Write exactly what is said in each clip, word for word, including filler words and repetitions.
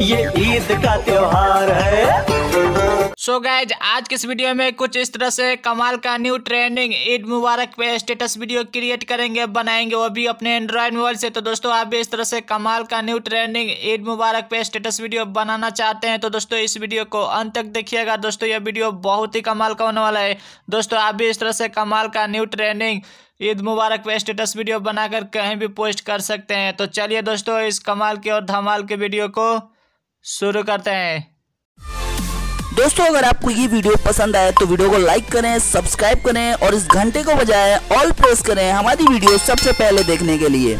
ये ईद का त्योहार है। सो गाइज आज के इस वीडियो में कुछ इस तरह से कमाल का न्यू ट्रेंडिंग ईद मुबारक पे स्टेटस वीडियो क्रिएट करेंगे बनाएंगे वो भी अपने एंड्रॉयड मोबाइल से। तो दोस्तों आप भी इस तरह से कमाल का न्यू ट्रेंडिंग ईद मुबारक पे स्टेटस वीडियो बनाना चाहते हैं तो दोस्तों इस वीडियो को अंत तक देखिएगा। दोस्तों यह वीडियो बहुत ही कमाल का होने वाला है। दोस्तों आप भी इस तरह से कमाल का न्यू ट्रेंडिंग ईद मुबारक पे स्टेटस वीडियो बनाकर कहीं भी पोस्ट कर सकते हैं। तो चलिए दोस्तों इस कमाल के और धमाल के वीडियो को शुरू करते हैं। दोस्तों अगर आपको ये वीडियो पसंद आए तो वीडियो को लाइक करें, सब्सक्राइब करें और इस घंटे को बजाएं, ऑल प्रेस करें हमारी वीडियो सबसे पहले देखने के लिए।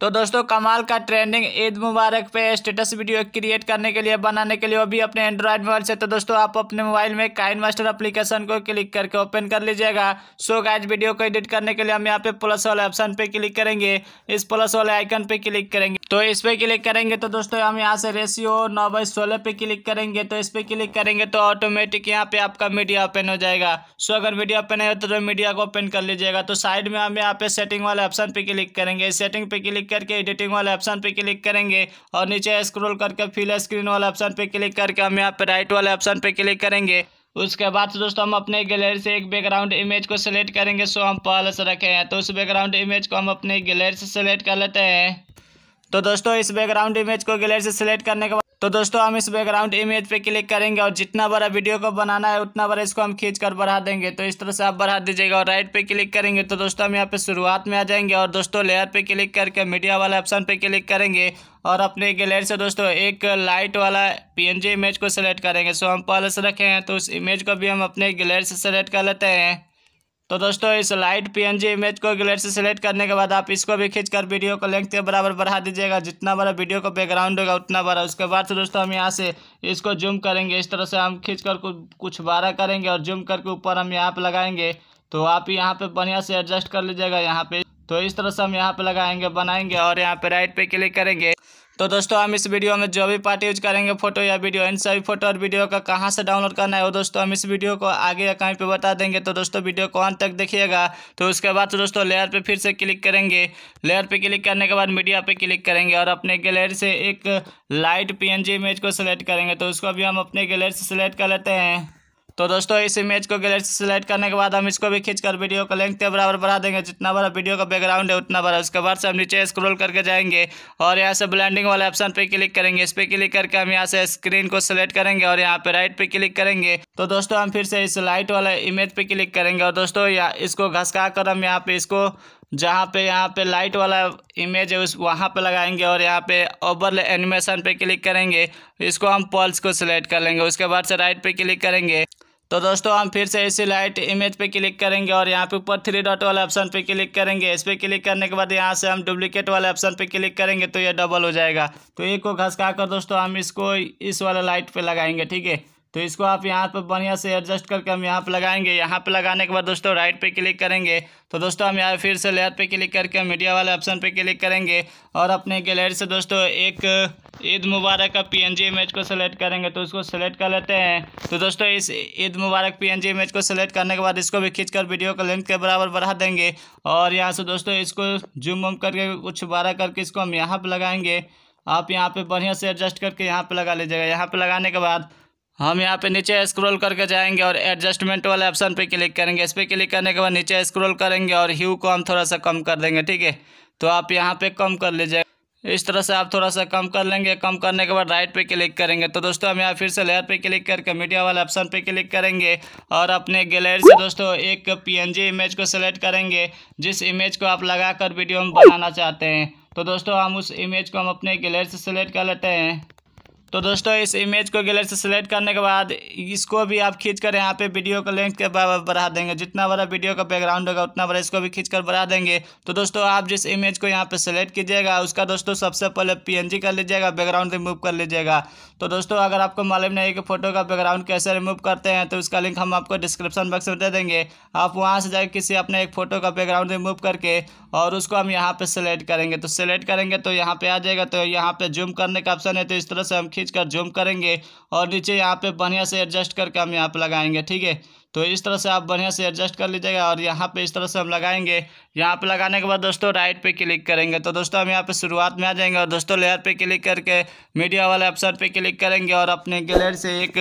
तो दोस्तों कमाल का ट्रेंडिंग ईद मुबारक पे स्टेटस वीडियो क्रिएट करने के लिए बनाने के लिए वो भी अपने एंड्रॉयड मोबाइल से। तो दोस्तों आप अपने मोबाइल में काइनमास्टर एप्लीकेशन को क्लिक करके ओपन कर लीजिएगा। सो गाइस वीडियो को एडिट करने के लिए हम यहाँ पे प्लस वाले ऑप्शन पे क्लिक करेंगे, इस प्लस वाले आइकन पे क्लिक करेंगे। तो इस पे क्लिक करेंगे तो दोस्तों हम यहाँ से रेशियो नौ बाई सोलह पे क्लिक करेंगे। तो इस पे क्लिक करेंगे तो ऑटोमेटिक यहाँ पे आपका मीडिया ओपन हो जाएगा। सो अगर मीडिया ओपन है तो मीडिया को ओपन कर लीजिएगा। तो साइड में हम यहाँ पे सेटिंग वाले ऑप्शन पे क्लिक करेंगे, सेटिंग पे क्लिक करके एडिटिंग वाले ऑप्शन पे क्लिक करेंगे और नीचे स्क्रॉल करके फुल स्क्रीन वाले ऑप्शन पे क्लिक करके हम यहाँ पे राइट वाले ऑप्शन पे क्लिक करेंगे। उसके बाद दोस्तों हम अपने गैलरी से एक बैकग्राउंड इमेज को सिलेक्ट करेंगे। सो हम पहले से रखे हैं तो उस बैकग्राउंड इमेज को हम अपने गैलरी से सिलेक्ट कर लेते हैं। तो दोस्तों इस बैकग्राउंड इमेज को गैलरी से सिलेक्ट करने के बाद तो दोस्तों हम इस बैकग्राउंड इमेज पे क्लिक करेंगे और जितना बड़ा वीडियो को बनाना है उतना बड़ा इसको हम खींचकर बढ़ा देंगे। तो इस तरह से आप बढ़ा दीजिएगा और राइट पे क्लिक करेंगे तो दोस्तों हम यहाँ पे शुरुआत में आ जाएंगे और दोस्तों लेयर पे क्लिक करके मीडिया वाला ऑप्शन पे क्लिक करेंगे और अपने गैलरी से दोस्तों एक लाइट वाला पीएनजी इमेज को सिलेक्ट करेंगे। सो हम पहले से रखे हैं तो उस इमेज को भी हम अपने गैलरी से सिलेक्ट कर लेते हैं। तो दोस्तों इस लाइट पीएनजी इमेज को गैलरी से सिलेक्ट करने के बाद आप इसको भी खींचकर वीडियो को लेंथ के बराबर बढ़ा दीजिएगा। जितना बड़ा वीडियो का बैकग्राउंड होगा उतना बड़ा। उसके बाद से दोस्तों हम यहाँ से इसको जूम करेंगे, इस तरह से हम खींचकर कुछ बड़ा करेंगे और जूम करके ऊपर हम यहाँ पे लगाएंगे। तो आप यहाँ पे बढ़िया से एडजस्ट कर लीजिएगा यहाँ पे। तो इस तरह से हम यहाँ पे लगाएंगे बनाएंगे और यहाँ पे राइट पे क्लिक करेंगे। तो दोस्तों हम इस वीडियो में जो भी पार्ट यूज करेंगे फोटो या वीडियो, इन सभी फोटो और वीडियो का कहाँ से डाउनलोड करना है वो दोस्तों हम इस वीडियो को आगे या कहीं पे बता देंगे। तो दोस्तों वीडियो को अंत तक देखिएगा। तो उसके बाद तो दोस्तों लेयर पे फिर से क्लिक करेंगे, लेयर पे क्लिक करने के बाद मीडिया पे क्लिक करेंगे और अपने गैलरी से एक लाइट पीएनजी इमेज को सिलेक्ट करेंगे। तो उसको भी हम अपने गैलरी से सिलेक्ट कर लेते हैं। तो दोस्तों इस इमेज को गैलरी से सिलेक्ट करने के बाद हम इसको भी खींचकर वीडियो को लेंथ के बराबर बढ़ा देंगे। जितना बड़ा वीडियो का बैकग्राउंड है उतना बड़ा। उसके बाद से हम नीचे स्क्रॉल करके जाएंगे और यहाँ से ब्लेंडिंग वाले ऑप्शन पे क्लिक करेंगे। इस पे क्लिक करके हम यहाँ से स्क्रीन को सिलेक्ट करेंगे और यहाँ पे राइट पे क्लिक करेंगे। तो दोस्तों हम फिर से इस लाइट वाला इमेज पे क्लिक करेंगे और दोस्तों यहाँ इसको घसका कर हम यहाँ पे इसको जहाँ पे यहाँ पे लाइट वाला इमेज है उस वहाँ पे लगाएंगे और यहाँ पे ओवरले एनिमेशन पे क्लिक करेंगे। इसको हम पल्स को सिलेक्ट कर लेंगे। उसके बाद से राइट पे क्लिक करेंगे। तो दोस्तों हम फिर से इसी लाइट इमेज पे क्लिक करेंगे और यहाँ पे ऊपर थ्री डॉट वाला ऑप्शन पे क्लिक करेंगे। इस पे क्लिक करने के बाद यहाँ से हम डुप्लीकेट वाले ऑप्शन पे क्लिक करेंगे तो ये डबल हो जाएगा। तो एक को घसका कर दोस्तों हम इसको इस वाला लाइट पे लगाएंगे, ठीक है। तो इसको आप यहाँ पे बढ़िया से एडजस्ट करके हम यहाँ पे लगाएंगे। यहाँ पे लगाने के बाद दोस्तों राइट पे क्लिक करेंगे। तो दोस्तों हम यहाँ फिर से लेयर पे क्लिक करके मीडिया वाले ऑप्शन पे क्लिक करेंगे और अपने गैलरी से दोस्तों एक ईद मुबारक का पीएनजी इमेज को सिलेक्ट करेंगे। तो उसको सिलेक्ट कर लेते हैं। तो दोस्तों इस ईद मुबारक पीएनजी इमेज को सिलेक्ट करने के बाद इसको भी खींचकर वीडियो को लेंथ के बराबर बढ़ा देंगे और यहाँ से दोस्तों इसको जूम वूम करके कुछ बड़ा करके इसको हम यहाँ पर लगाएंगे। आप यहाँ पर बढ़िया से एडजस्ट करके यहाँ पर लगा लीजिएगा। यहाँ पर लगाने के बाद हम यहाँ पे नीचे स्क्रॉल करके जाएंगे और एडजस्टमेंट वाले ऑप्शन पे क्लिक करेंगे। इस पे क्लिक करने के बाद नीचे स्क्रॉल करेंगे और ह्यू को हम थोड़ा सा कम कर देंगे, ठीक है। तो आप यहाँ पे कम कर लीजिएगा। इस तरह से आप थोड़ा सा कम कर लेंगे। कम करने के बाद राइट पे क्लिक करेंगे। तो दोस्तों हम यहाँ फिर से लेयर पे क्लिक करके मीडिया वाले ऑप्शन पे क्लिक करेंगे और अपने गैलरी से दोस्तों एक पीएनजी इमेज को सिलेक्ट करेंगे जिस इमेज को आप लगा कर वीडियो में बनाना चाहते हैं। तो दोस्तों हम उस इमेज को हम अपने गैलरी से सिलेक्ट कर लेते हैं। तो दोस्तों इस इमेज को गैलरी से सिलेक्ट करने के बाद इसको भी आप खींचकर यहाँ पे वीडियो का लेंथ के बराबर बढ़ा देंगे। जितना बड़ा वीडियो का बैकग्राउंड होगा उतना बड़ा इसको भी खींचकर बढ़ा देंगे। तो दोस्तों आप जिस इमेज को यहाँ पे सिलेक्ट कीजिएगा उसका दोस्तों सबसे पहले पीएनजी कर लीजिएगा, बैकग्राउंड रिमूव कर लीजिएगा। तो दोस्तों अगर आपको मालूम नहीं है कि फोटो का बैकग्राउंड कैसे रिमूव करते हैं तो उसका लिंक हम आपको डिस्क्रिप्शन बॉक्स में दे देंगे। आप वहाँ से जाकर किसी अपने एक फ़ोटो का बैकग्राउंड रिमूव करके और उसको हम यहाँ पर सिलेक्ट करेंगे। तो सिलेक्ट करेंगे तो यहाँ पर आ जाएगा। तो यहाँ पर जूम करने का ऑप्शन है तो इस तरह से हम खींच कर जूम करेंगे और नीचे यहाँ पे बढ़िया से एडजस्ट करके हम यहाँ पे लगाएंगे, ठीक है। तो इस तरह से आप बढ़िया से एडजस्ट कर लीजिएगा और यहाँ पे इस तरह से हम लगाएंगे। यहाँ पे लगाने के बाद दोस्तों राइट पे क्लिक करेंगे तो दोस्तों हम यहाँ पे शुरुआत में आ जाएंगे और दोस्तों लेयर पे क्लिक करके मीडिया वाले ऑप्शन पे क्लिक करेंगे और अपने गैलरी से एक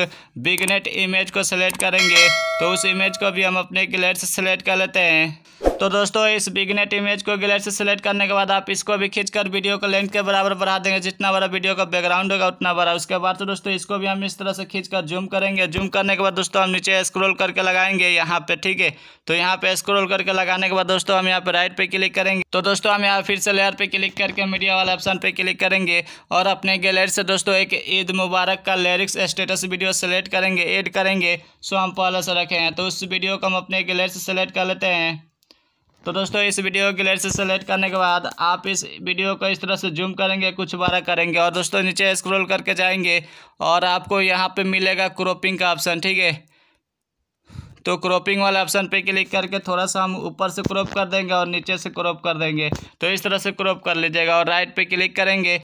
बिगनेट इमेज को सेलेक्ट करेंगे। तो उस इमेज को भी हम अपने गैलरी से सेलेक्ट कर लेते हैं। तो दोस्तों इस बिगनेट इमेज को गैलरी से सेलेक्ट करने के बाद आप इसको भी खींचकर वीडियो को लेंथ के बराबर बढ़ा देंगे। जितना बड़ा वीडियो का बैकग्राउंड होगा उतना बड़ा। उसके बाद तो दोस्तों इसको भी हम इस तरह से खींचकर जूम करेंगे। जूम करने के बाद दोस्तों हम नीचे स्क्रॉल करके लगाएंगे यहाँ पे, ठीक है। तो यहाँ पे स्क्रॉल करके लगाने के बाद दोस्तों हम यहाँ पे राइट पे क्लिक करेंगे। तो दोस्तों हम यहाँ फिर से लेयर पे क्लिक करके मीडिया वाला ऑप्शन पे क्लिक करेंगे और अपने गैलरी से दोस्तों एक ईद मुबारक का लिरिक्स स्टेटस वीडियो सेलेक्ट करेंगे, ऐड करेंगे। सो हम पहले से रखे हैं तो उस वीडियो को हम अपने गैलरी से सेलेक्ट कर लेते हैं। तो दोस्तों इस वीडियो को गैलरी से सेलेक्ट करने के बाद आप इस वीडियो को इस तरह से जूम करेंगे, कुछ बड़ा करेंगे और दोस्तों नीचे स्क्रॉल करके जाएंगे और आपको यहाँ पे मिलेगा क्रॉपिंग का ऑप्शन, ठीक है। तो क्रॉपिंग वाले ऑप्शन पे क्लिक करके थोड़ा सा हम ऊपर से क्रॉप कर देंगे और नीचे से क्रॉप कर देंगे। तो इस तरह से क्रॉप कर लीजिएगा और राइट पे क्लिक करेंगे।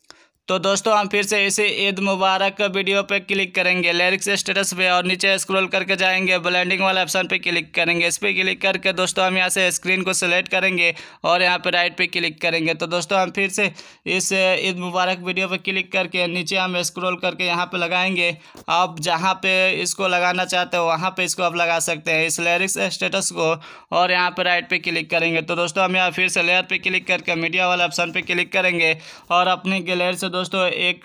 तो दोस्तों हम फिर से इसी ईद मुबारक का वीडियो पे क्लिक करेंगे लिरिक्स स्टेटस पे और नीचे स्क्रॉल करके जाएंगे, ब्लेंडिंग वाले ऑप्शन पे क्लिक करेंगे। इस पे क्लिक करके दोस्तों हम यहाँ से स्क्रीन को सेलेक्ट करेंगे और यहाँ पे राइट पे क्लिक करेंगे। तो दोस्तों हम फिर से इस ईद मुबारक वीडियो पे क्लिक करके नीचे हम स्क्रॉल करके यहाँ पर लगाएंगे। आप जहाँ पर इसको लगाना चाहते हो वहाँ पर इसको आप लगा सकते हैं, इस लिरिक्स स्टेटस को, और यहाँ पर राइट पर क्लिक करेंगे। तो दोस्तों हम यहाँ फिर से लेयर पर क्लिक करके मीडिया वाले ऑप्शन पर क्लिक करेंगे और अपनी गैलरी से दोस्तों एक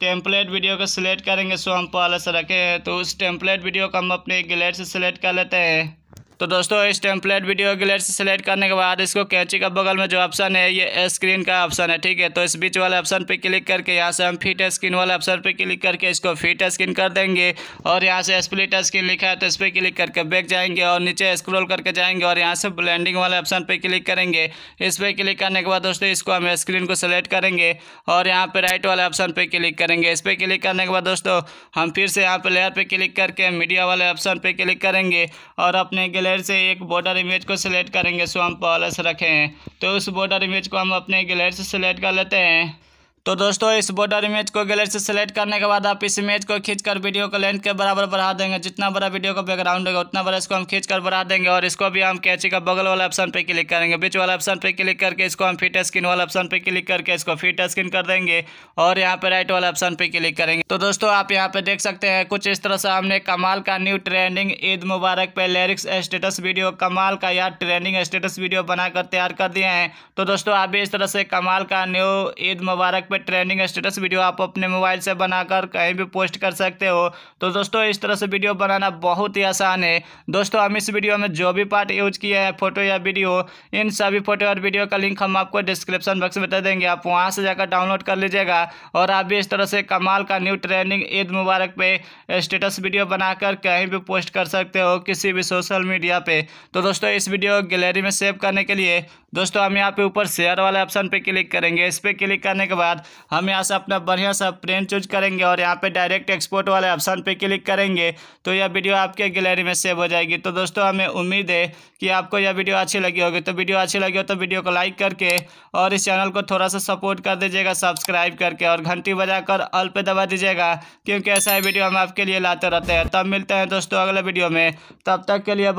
टेम्पलेट वीडियो को सिलेक्ट करेंगे। सो हम पहले से रखे हैं तो उस टेम्पलेट वीडियो को हम अपने गैलरी से सिलेक्ट कर लेते हैं। तो दोस्तों इस टेम्पलेट वीडियो गैलरी से सेलेक्ट करने के बाद इसको कैंची का बगल में जो ऑप्शन है ये स्क्रीन का ऑप्शन है, ठीक है। तो इस बीच वाले ऑप्शन पे क्लिक करके यहाँ से हम फिट स्क्रीन वाले ऑप्शन पे क्लिक करके इसको फिट स्क्रीन कर देंगे और यहाँ से स्प्लिट स्क्रीन लिखा है तो इस पर क्लिक करके बैक जाएंगे और नीचे स्क्रॉल करके जाएंगे और यहाँ से ब्लेंडिंग वाले ऑप्शन पर क्लिक करेंगे। इस पर क्लिक करने के बाद दोस्तों इसको हम स्क्रीन को सेलेक्ट करेंगे और यहाँ पर राइट वाले ऑप्शन पर क्लिक करेंगे। इस पर क्लिक करने के बाद दोस्तों हम फिर से यहाँ पर लेयर पर क्लिक करके मीडिया वाले ऑप्शन पर क्लिक करेंगे और अपने गैलरी से एक बॉर्डर इमेज को सिलेक्ट करेंगे। सो हम पहले से रखे हैं तो उस बॉर्डर इमेज को हम अपने गैलरी से सिलेक्ट कर लेते हैं। तो दोस्तों इस बॉर्डर इमेज को गैलरी से सेलेक्ट करने के बाद आप इस इमेज को खींचकर वीडियो को लेंथ के बराबर बढ़ा देंगे। जितना बड़ा वीडियो का बैकग्राउंड होगा उतना बड़ा इसको हम खींचकर बढ़ा देंगे और इसको भी हम कैंची का बगल वाला ऑप्शन पे क्लिक करेंगे। बीच वाला ऑप्शन पे क्लिक करके इसको हम फिट स्क्रीन वाला ऑप्शन पे क्लिक करके इसको फिट स्क्रीन कर देंगे और यहाँ पे राइट वाला ऑप्शन पे क्लिक करेंगे। तो दोस्तों आप यहाँ पे देख सकते हैं कुछ इस तरह से हमने कमाल का न्यू ट्रेंडिंग ईद मुबारक पे लिरिक्स स्टेटस वीडियो, कमाल का यार ट्रेंडिंग स्टेटस वीडियो बनाकर तैयार कर दिए हैं। तो दोस्तों आप भी इस तरह से कमाल का न्यू ईद मुबारक पे ट्रेंडिंग स्टेटस वीडियो आप अपने मोबाइल से बनाकर कहीं भी पोस्ट कर सकते हो। तो दोस्तों इस तरह से वीडियो बनाना बहुत ही आसान है। दोस्तों हम इस वीडियो में जो भी पार्ट यूज किया है, फोटो या वीडियो, इन सभी फोटो और वीडियो का लिंक हम आपको डिस्क्रिप्शन बॉक्स में दे देंगे। आप वहां से जाकर डाउनलोड कर लीजिएगा और आप भी इस तरह से कमाल का न्यू ट्रेंडिंग ईद मुबारक पे स्टेटस वीडियो बनाकर कहीं भी पोस्ट कर सकते हो, किसी भी सोशल मीडिया पे। तो दोस्तों इस वीडियो गैलरी में सेव करने के लिए दोस्तों हम यहाँ पे ऊपर शेयर वाले ऑप्शन पे क्लिक करेंगे। इस पे क्लिक करने के बाद हम यहाँ से अपना बढ़िया सा प्रिंट चूज करेंगे और यहाँ पे डायरेक्ट एक्सपोर्ट वाले ऑप्शन पे क्लिक करेंगे तो यह वीडियो आपके गैलरी में सेव हो जाएगी। तो दोस्तों हमें उम्मीद है कि आपको यह वीडियो अच्छी लगी होगी। तो वीडियो अच्छी लगी हो तो वीडियो को लाइक करके और इस चैनल को थोड़ा सा सपोर्ट कर दीजिएगा सब्सक्राइब करके और घंटी बजाकर ऑल पे दबा दीजिएगा क्योंकि ऐसा वीडियो हम आपके लिए लाते रहते हैं। तब मिलते हैं दोस्तों अगले वीडियो में, तब तक के लिए बाय।